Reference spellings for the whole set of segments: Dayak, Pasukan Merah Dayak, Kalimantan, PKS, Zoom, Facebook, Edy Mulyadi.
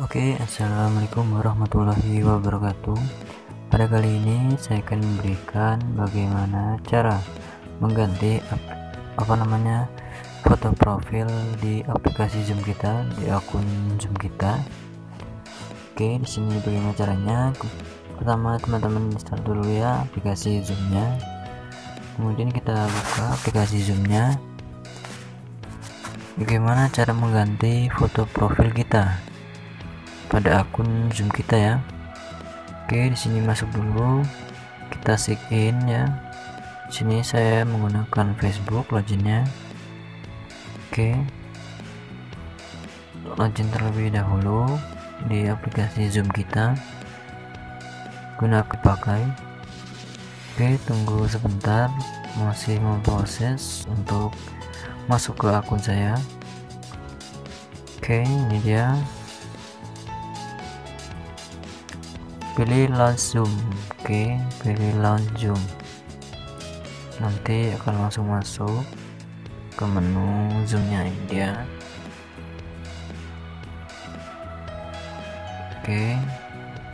Oke, assalamualaikum warahmatullahi wabarakatuh. Pada kali ini saya akan memberikan bagaimana cara mengganti foto profil di aplikasi Zoom kita, di akun Zoom kita. Oke, di sini bagaimana caranya. Pertama, teman-teman install dulu ya aplikasi Zoom-nya. Kemudian kita buka aplikasi Zoom-nya. Bagaimana cara mengganti foto profil kita pada akun Zoom kita ya. Oke, di sini masuk dulu, kita sign in ya. Di sini saya menggunakan Facebook loginnya. Oke, login terlebih dahulu di aplikasi Zoom kita gunakan pakai. Oke, tunggu sebentar, masih memproses untuk masuk ke akun saya. Oke, ini dia. Pilih launch Zoom. Oke, pilih launch Zoom. Nanti akan langsung masuk ke menu Zoom-nya ini dia. Oke,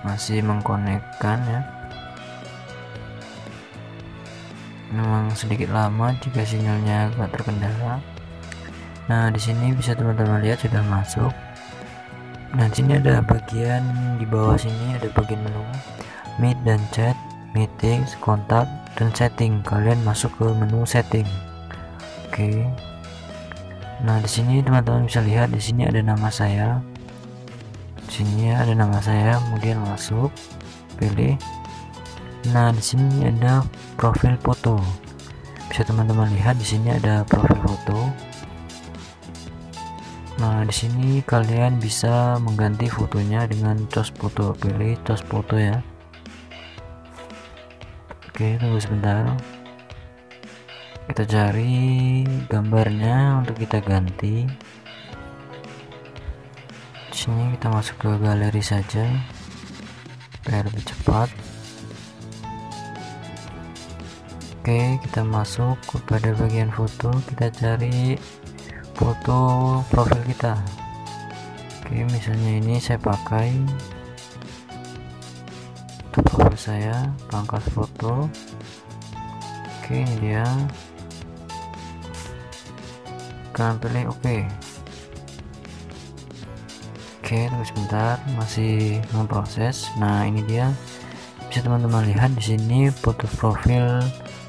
masih mengkonekkan ya. Memang sedikit lama jika sinyalnya agak terkendala. Nah, di sini bisa teman-teman lihat sudah masuk. Nah, di sini ada bagian di bawah sini ada bagian menu meet dan chat, meeting, kontak, dan setting. Kalian masuk ke menu setting. Oke. Nah, di sini teman-teman bisa lihat di sini ada nama saya. Di sini ada nama saya, kemudian masuk, pilih. Nah, di sini ada profil foto. Bisa teman-teman lihat di sini ada profil foto. Nah, di sini kalian bisa mengganti fotonya dengan cos foto. Pilih cos foto ya. Oke, tunggu sebentar. Kita cari gambarnya untuk kita ganti. Di sini kita masuk ke galeri saja. Biar lebih cepat. Oke, kita masuk kepada bagian foto, kita cari foto profil kita. Oke, misalnya ini saya pakai untuk profil saya, pangkas foto. Oke, ini dia. Kalian pilih oke. Oke, tunggu sebentar, masih memproses. Nah, ini dia. Bisa teman-teman lihat di sini foto profil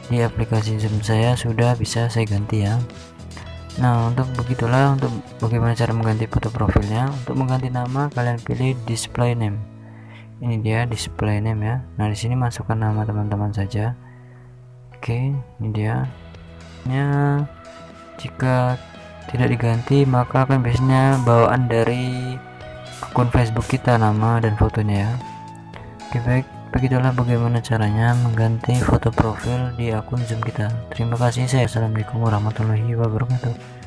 di aplikasi Zoom saya sudah bisa saya ganti ya. Nah, begitulah bagaimana cara mengganti foto profilnya. Untuk mengganti nama, kalian pilih display name. Ini dia display name ya. Nah, di sini masukkan nama teman-teman saja. Oke, ini dia. Nah, jika tidak diganti, maka akan biasanya bawaan dari akun Facebook kita nama dan fotonya ya. Oke, baik. Begitulah bagaimana caranya mengganti foto profil di akun Zoom kita. Terima kasih. Assalamualaikum warahmatullahi wabarakatuh.